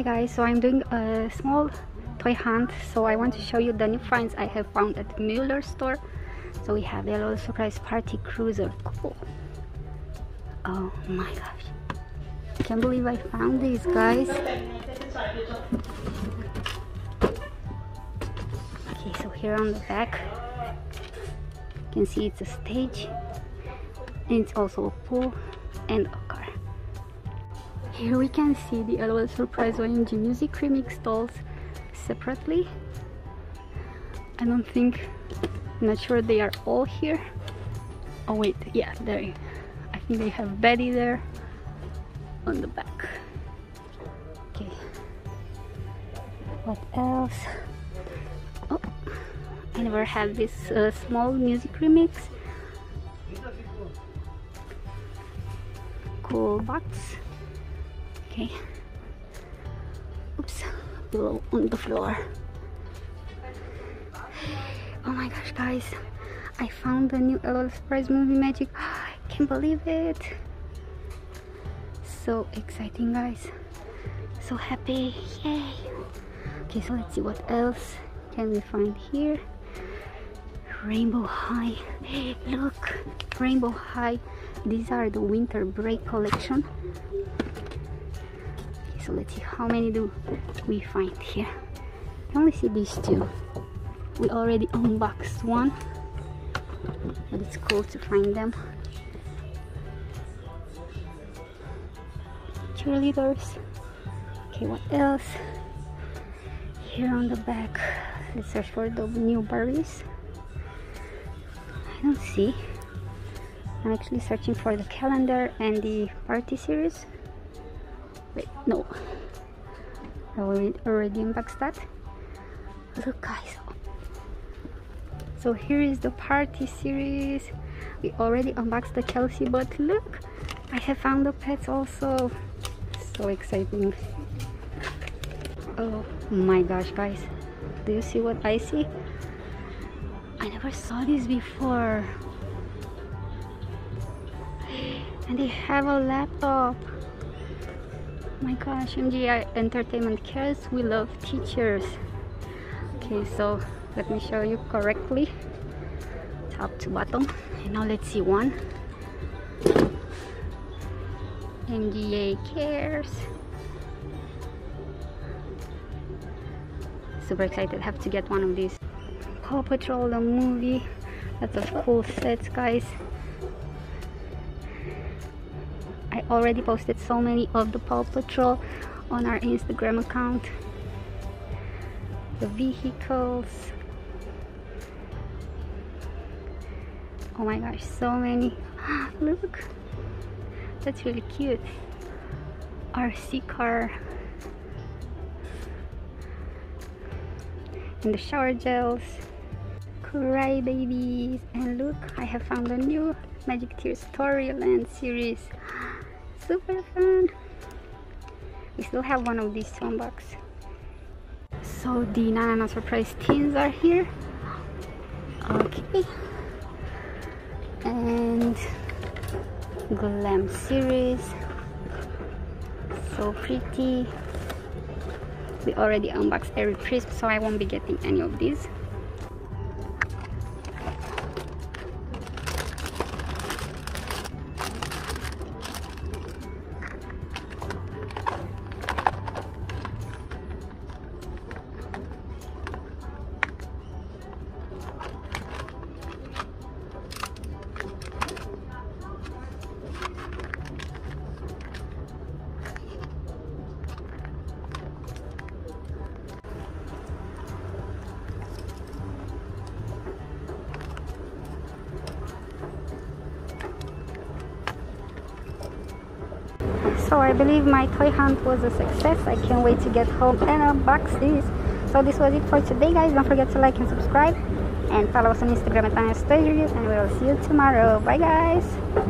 Hi guys, so I'm doing a small toy hunt, so I want to show you the new finds I have found at Müller store. So we have the LOL Surprise Party Cruiser. Cool. Oh my gosh, I can't believe I found these, guys. Okay, so here on the back you can see it's a stage, and it's also a pool and a car. Here we can see the LOL Surprise OMG Music Remix dolls separately. I'm not sure they are all here. Oh wait, yeah, I think they have Betty there on the back. Okay, what else? Oh, I never had this small music remix. Cool box. Okay. Oops, pillow on the floor. Oh my gosh, guys, I found the new LOL Surprise movie magic. I can't believe it. So exciting, guys. So happy. Yay. Okay, so let's see what else can we find here. Rainbow High. Hey, look, Rainbow High. These are the winter break collection. Okay, so let's see how many do we find here. I only see these two. We already unboxed one, but it's cool to find them. Cheerleaders. Okay, what else? Here on the back, let's search for the new Barbies. I don't see. I'm actually searching for the calendar and the party series. Wait, no. I already unboxed that. Look, guys. So here is the party series. We already unboxed the Chelsea, but look, I have found the pets also. So exciting. Oh my gosh, guys, do you see what I see? I never saw this before. And they have a laptop. My gosh, MGA Entertainment cares. We love teachers. Okay, so let me show you correctly, top to bottom, and now let's see one. MGA cares. Super excited, have to get one of these. Paw Patrol the movie, lots of cool sets, guys. I already posted so many of the Paw Patrol on our Instagram account. The vehicles. Oh my gosh, so many. Look, that's really cute. RC car. And the shower gels. Cry Babies. And look, I have found a new Magic Tears Storyland series. Super fun. We still have one of these unbox. So the NaNaNa Surprise teens are here. Okay. And Glam series, so pretty. We already unboxed every crisp, so I won't be getting any of these. So I believe my toy hunt was a success. I can't wait to get home and unbox these. So this was it for today, guys. Don't forget to like and subscribe. And follow us on Instagram at NaNaNa Surprise Review. And we will see you tomorrow. Bye, guys.